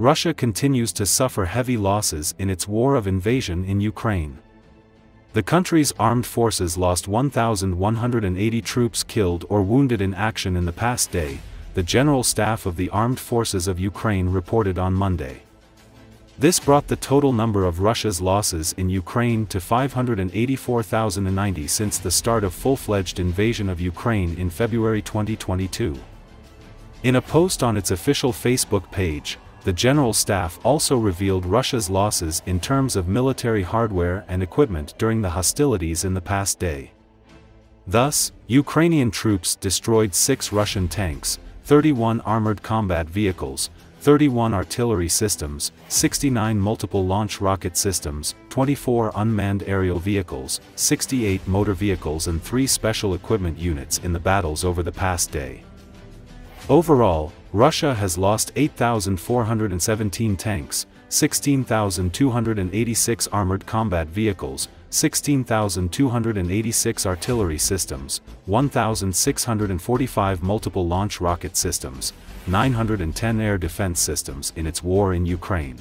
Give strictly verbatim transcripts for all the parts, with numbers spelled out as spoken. Russia continues to suffer heavy losses in its war of invasion in Ukraine. The country's armed forces lost one thousand one hundred eighty troops killed or wounded in action in the past day, the General Staff of the Armed Forces of Ukraine reported on Monday. This brought the total number of Russia's losses in Ukraine to five hundred eighty-four thousand ninety since the start of full-fledged invasion of Ukraine in February twenty twenty-two. In a post on its official Facebook page, the General Staff also revealed Russia's losses in terms of military hardware and equipment during the hostilities in the past day. Thus, Ukrainian troops destroyed six Russian tanks, thirty-one armored combat vehicles, thirty-one artillery systems, sixty-nine multiple launch rocket systems, twenty-four unmanned aerial vehicles, sixty-eight motor vehicles and three special equipment units in the battles over the past day. Overall, Russia has lost eight thousand four hundred seventeen tanks, sixteen thousand two hundred eighty-six armored combat vehicles, sixteen thousand two hundred eighty-six artillery systems, one thousand six hundred forty-five multiple launch rocket systems, nine hundred ten air defense systems in its war in Ukraine.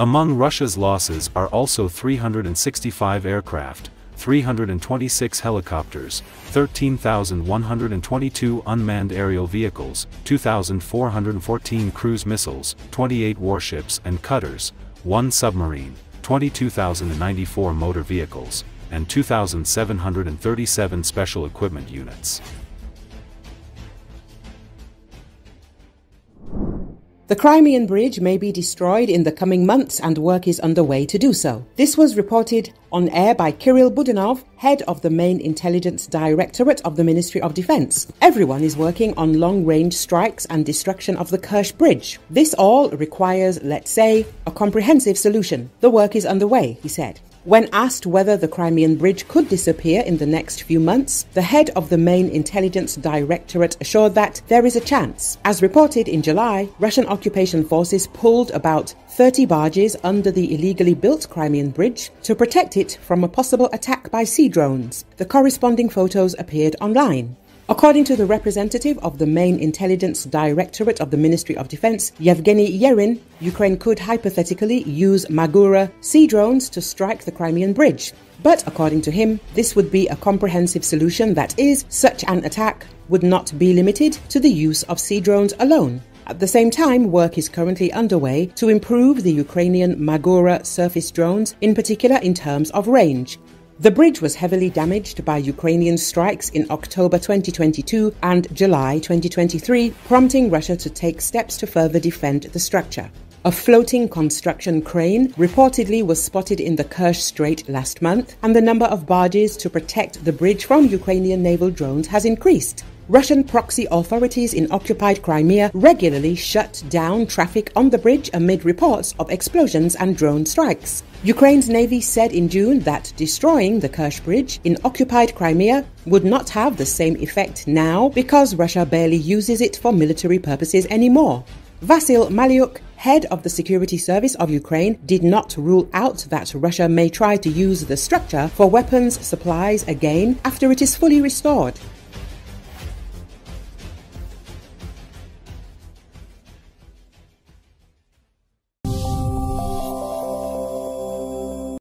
Among Russia's losses are also three hundred sixty-five aircraft, three hundred twenty-six helicopters, thirteen thousand one hundred twenty-two unmanned aerial vehicles, two thousand four hundred fourteen cruise missiles, twenty-eight warships and cutters, one submarine, twenty-two thousand ninety-four motor vehicles, and two thousand seven hundred thirty-seven special equipment units. The Crimean Bridge may be destroyed in the coming months and work is underway to do so. This was reported on air by Kirill Budanov, head of the main intelligence directorate of the Ministry of Defense. Everyone is working on long-range strikes and destruction of the Kerch Bridge. This all requires, let's say, a comprehensive solution. The work is underway, he said. When asked whether the Crimean Bridge could disappear in the next few months, the head of the main intelligence directorate assured that there is a chance. As reported in July, Russian occupation forces pulled about thirty barges under the illegally built Crimean Bridge to protect it from a possible attack by sea drones. The corresponding photos appeared online. According to the representative of the main intelligence directorate of the Ministry of Defense, Yevgeny Yerin, Ukraine could hypothetically use Magura sea drones to strike the Crimean Bridge. But according to him, this would be a comprehensive solution, that is, such an attack would not be limited to the use of sea drones alone. At the same time, work is currently underway to improve the Ukrainian Magura surface drones, in particular in terms of range. The bridge was heavily damaged by Ukrainian strikes in October twenty twenty-two and July twenty twenty-three, prompting Russia to take steps to further defend the structure. A floating construction crane reportedly was spotted in the Kerch Strait last month, and the number of barges to protect the bridge from Ukrainian naval drones has increased. Russian proxy authorities in occupied Crimea regularly shut down traffic on the bridge amid reports of explosions and drone strikes. Ukraine's navy said in June that destroying the Kerch Bridge in occupied Crimea would not have the same effect now because Russia barely uses it for military purposes anymore. Vasyl Maliuk, head of the Security Service of Ukraine, did not rule out that Russia may try to use the structure for weapons supplies again after it is fully restored.